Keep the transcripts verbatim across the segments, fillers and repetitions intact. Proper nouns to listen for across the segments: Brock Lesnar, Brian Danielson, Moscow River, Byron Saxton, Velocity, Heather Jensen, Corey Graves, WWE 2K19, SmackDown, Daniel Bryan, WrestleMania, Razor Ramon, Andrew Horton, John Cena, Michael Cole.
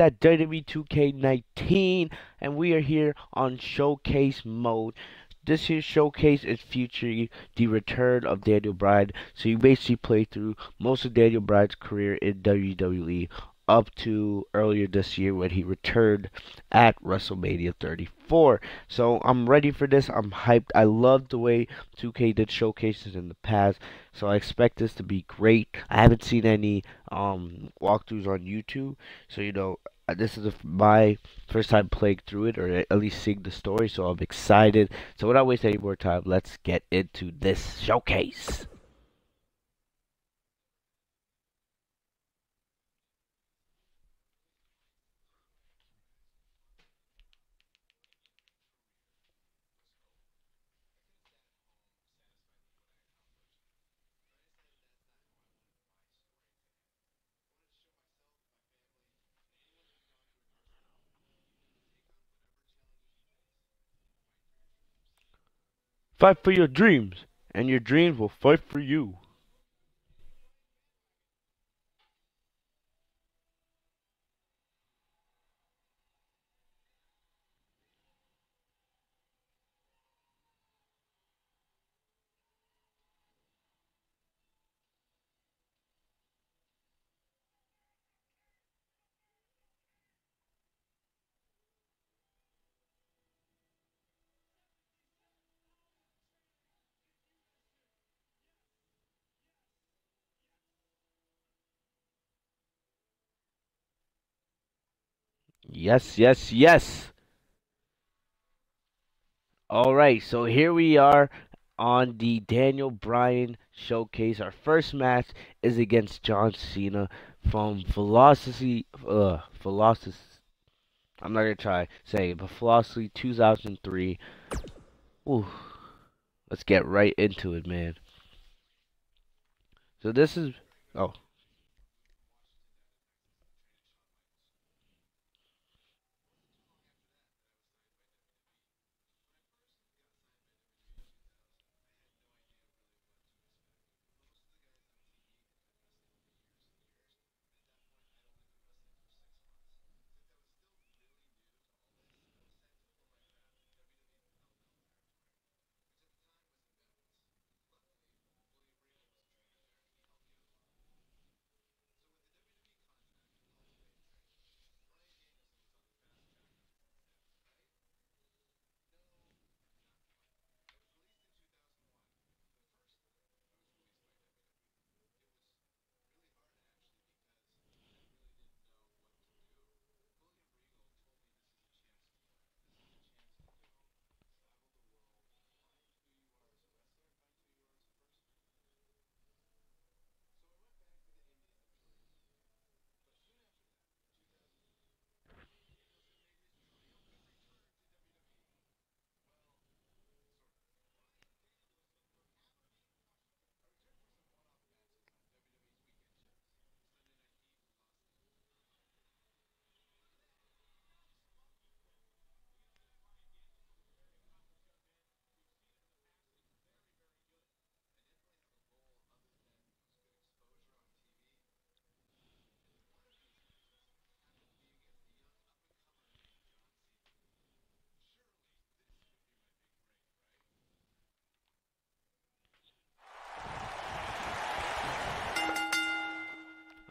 that W W E two K nineteen, and we are here on showcase mode. This here showcase is featuring the return of Daniel Bryan, so you basically play through most of Daniel Bryan's career in W W E up to earlier this year when he returned at WrestleMania thirty-four. So I'm ready for this. I'm hyped. I love the way two K did showcases in the past, so I expect this to be great. I haven't seen any um, walkthroughs on YouTube, so you know, this is a, my first time playing through it, or at least seeing the story, so I'm excited. So without wasting any more time, let's get into this showcase. Fight for your dreams, and your dreams will fight for you. Yes, yes, yes. All right, so here we are on the Daniel Bryan showcase. Our first match is against John Cena from Velocity. Uh, Velocity. I'm not gonna try saying it, but Velocity two thousand three. Ooh, let's get right into it, man. So this is oh.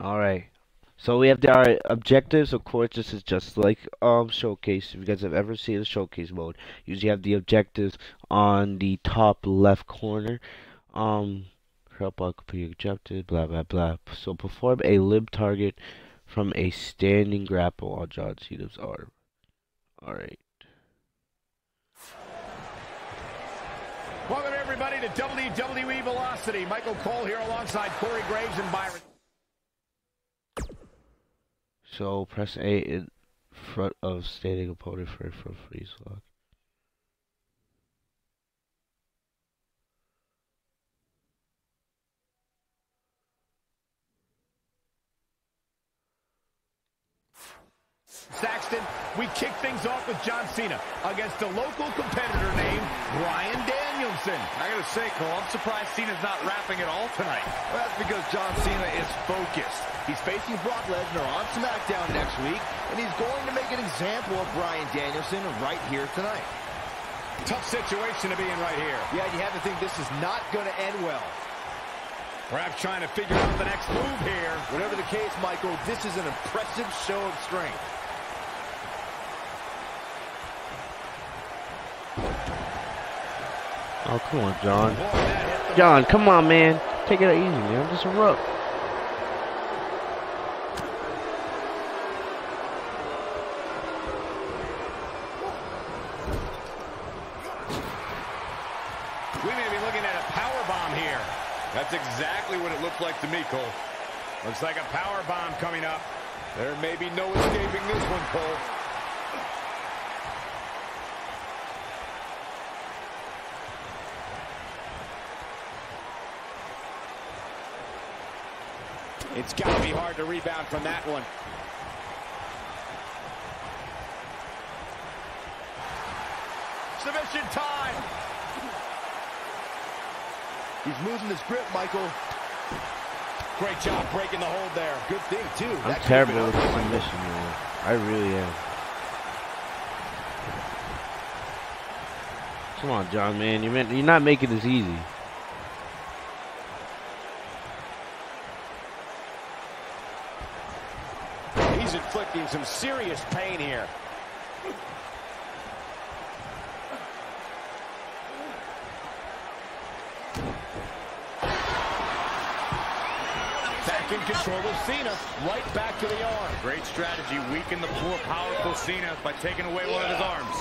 Alright, so we have the, our objectives. Of course, this is just like um showcase. If you guys have ever seen the showcase mode, you usually have the objectives on the top left corner. Um, help out complete objective, blah blah blah. So perform a limb target from a standing grapple on John Cena's arm. Alright. Welcome everybody to W W E Velocity. Michael Cole here alongside Corey Graves and Byron. So press A in front of standing opponent for a front freeze lock. Saxton. We kick things off with John Cena against a local competitor named Brian Danielson. I gotta say, Cole, I'm surprised Cena's not rapping at all tonight. Well, that's because John Cena is focused. He's facing Brock Lesnar on SmackDown next week, and he's going to make an example of Brian Danielson right here tonight. Tough situation to be in right here. Yeah, you have to think this is not going to end well. Perhaps trying to figure out the next move here. Whatever the case, Michael, this is an impressive show of strength. Oh, come on, John. John, come on, man. Take it easy, man. I'm just a rope. That's exactly what it looked like to me, Cole. Looks like a power bomb coming up. There may be no escaping this one, Cole. It's got to be hard to rebound from that one. Submission time. He's losing his grip, Michael. Great job breaking the hold there. Good thing, too. I'm terrible with this submission, man. I really am. Come on, John, man. You're, meant, you're not making this easy. He's inflicting some serious pain here. In control of Cena, right back to the arm. Great strategy, weaken the poor, powerful Cena by taking away one of his arms.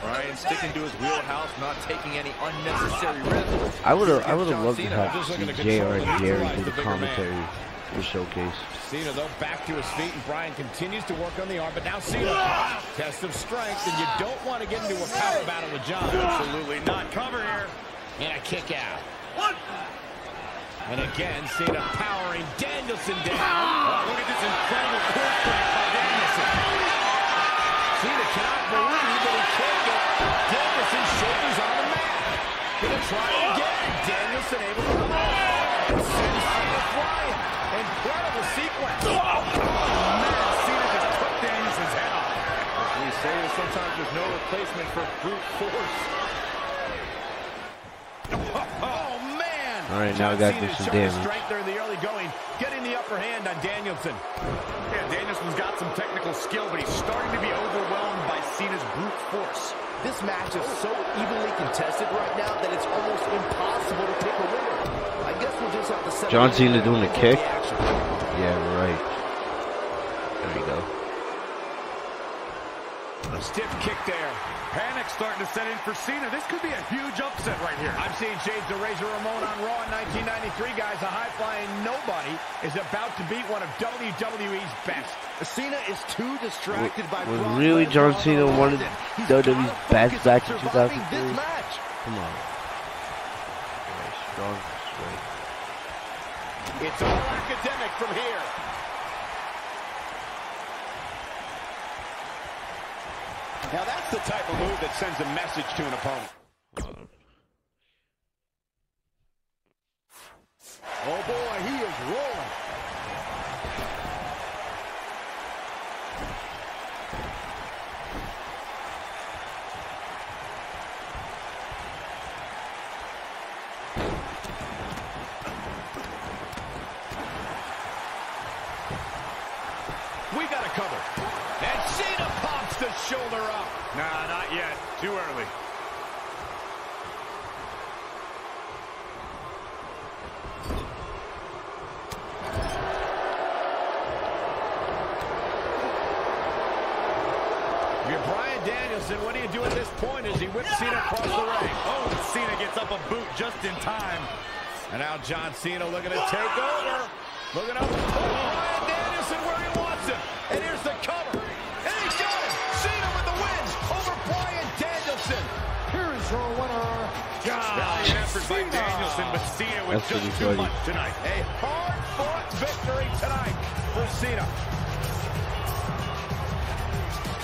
Brian sticking to his wheelhouse, not taking any unnecessary risks. I would have, I would have loved Cena. to have J R and Jerry do the, the commentary for the showcase. Cena though back to his feet, and Brian continues to work on the arm, but now Cena test of strength, and you don't want to get into a power battle with John. Absolutely not. Cover here, and a kick out. What? And again, Cena powering Danielson down. Oh, look at this incredible quarterback by Danielson. Cena cannot believe that he can't get Danielson's shoulders on the mat. Gonna try again. Danielson able to come off. And sends Cena flying. Incredible sequence. Oh, man, Cena just took Danielson's head off. As we say, sometimes there's no replacement for brute force. All right, now we got to do some damage. Strength there in the early going, getting the upper hand on Danielson. Yeah, Danielson's got some technical skill, but he's starting to be overwhelmed by Cena's brute force. This match is so evenly contested right now that it's almost impossible to pick a winner. I guess we'll just have to set. John Cena doing the kick. Yeah, right. There we go. A stiff kick there. Panic starting to set in for Cena. This could be a huge upset right here. I've seen shades of Razor Ramon on Raw in nineteen ninety-three, guys. A high-flying nobody is about to beat one of W W E's best. Cena is too distracted w by... Was Brock really John Cena one of W W E's best back in two thousand three? Come on. Strong strength. It's all academic from here. Now that's the type of move that sends a message to an opponent. Oh boy, he is rolling. We got a cover. And Cena pops the shoulder up. Nah, not yet. Too early. If you're Brian Danielson, what do you do at this point as he whips Cena across the ring? Oh, Cena gets up a boot just in time. And now John Cena looking to take over. Looking up. Oh, Brian Danielson where he wants him. And here's the cover. And he's got it. Cena with the win over Brian Danielson. Here is your winner. Valiant effort by Danielson, but Cena with That's just too much tonight. A hard-fought victory tonight for Cena.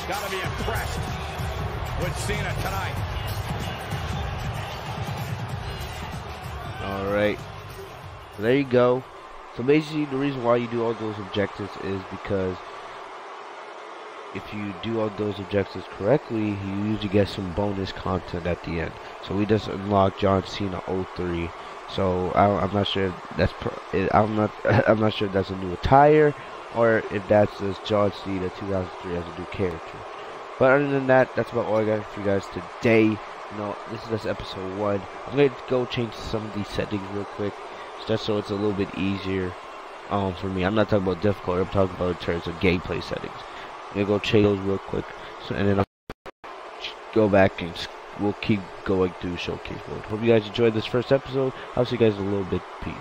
Got to be impressed with Cena tonight. All right. So there you go. So basically, the reason why you do all those objectives is because if you do all those objectives correctly, you usually get some bonus content at the end. So we just unlocked John Cena oh three. So I, I'm not sure if that's pro, I'm not I'm not sure if that's a new attire or if that's just John Cena two thousand three as a new character. But other than that, that's about all I got for you guys today. You know, this is just episode one. I'm gonna go change some of these settings real quick, just so it's a little bit easier um, for me. I'm not talking about difficulty. I'm talking about in terms of gameplay settings. I'm gonna go change those real quick, so, and then I'll go back and we'll keep going through showcase mode. Hope you guys enjoyed this first episode. I'll see you guys in a little bit. Peace.